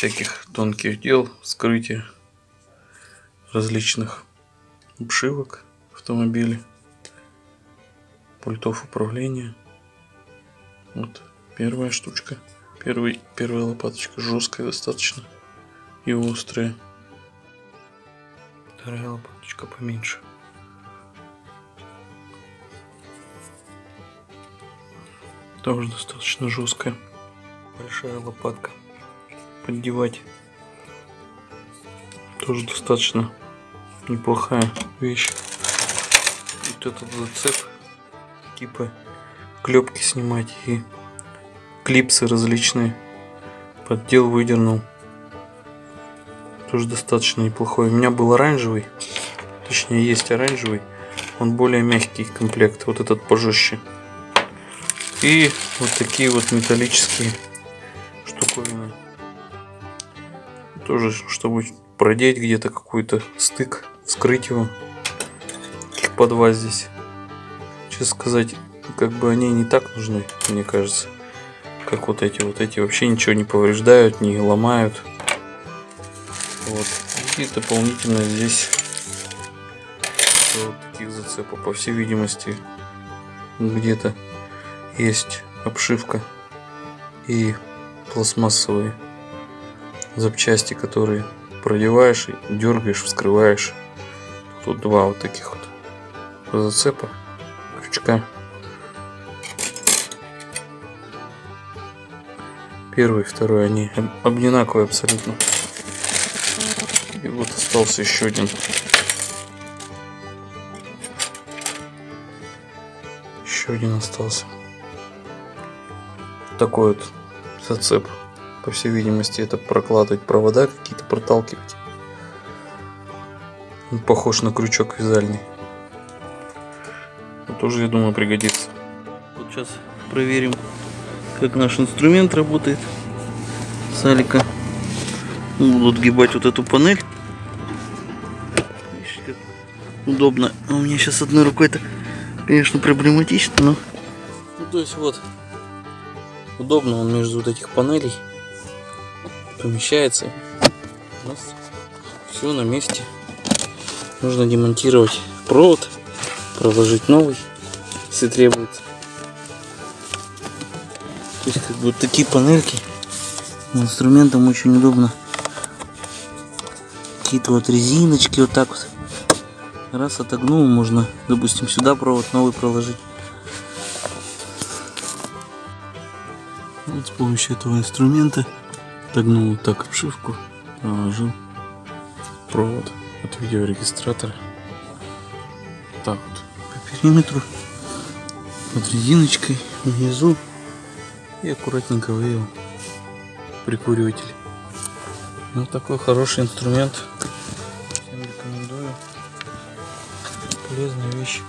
всяких тонких дел, вскрытия различных обшивок автомобиля, пультов управления. Вот первая штучка, первая лопаточка, жесткая достаточно и острая. Вторая лопаточка поменьше. Тоже достаточно жесткая. Большая лопатка. Поддевать. Тоже достаточно неплохая вещь. Вот этот зацеп. Типа клепки снимать и клипсы различные. Поддел выдернул. Тоже достаточно неплохой. У меня был оранжевый. Точнее, есть оранжевый. Он более мягкий комплект. Вот этот пожестче. И вот такие вот металлические штуковины. Тоже, чтобы продеть где-то какой-то стык, вскрыть его. Их по два здесь. Честно сказать, как бы они не так нужны, мне кажется. Как вот эти. Вот эти вообще ничего не повреждают, не ломают. Вот. И дополнительно здесь вот таких зацепов. По всей видимости, где-то есть обшивка и пластмассовые запчасти, которые продеваешь, дергаешь, вскрываешь. Тут два вот таких вот зацепа, крючка. Первый, второй, они одинаковые абсолютно. И вот остался еще один. Еще один остался. Такой вот зацеп, по всей видимости, это прокладывать провода какие-то, проталкивать. Он похож на крючок вязальный. Он тоже, я думаю, пригодится. Вот сейчас проверим, как наш инструмент работает. Салика будут гибать вот эту панель. Видишь, как удобно. У меня сейчас одной рукой это, конечно, проблематично, но то есть вот. Удобно, он между вот этих панелей помещается. У нас все на месте. Нужно демонтировать провод, проложить новый, если требуется. То есть как бы вот такие панельки инструментом очень удобно. Какие-то вот резиночки вот так вот. Раз отогнул, можно, допустим, сюда провод новый проложить. Вот с помощью этого инструмента отогнул вот так обшивку, проложил провод от видеорегистратора так вот по периметру, под резиночкой внизу, и аккуратненько вывел прикуриватель. Ну, такой хороший инструмент, всем рекомендую, полезная вещь.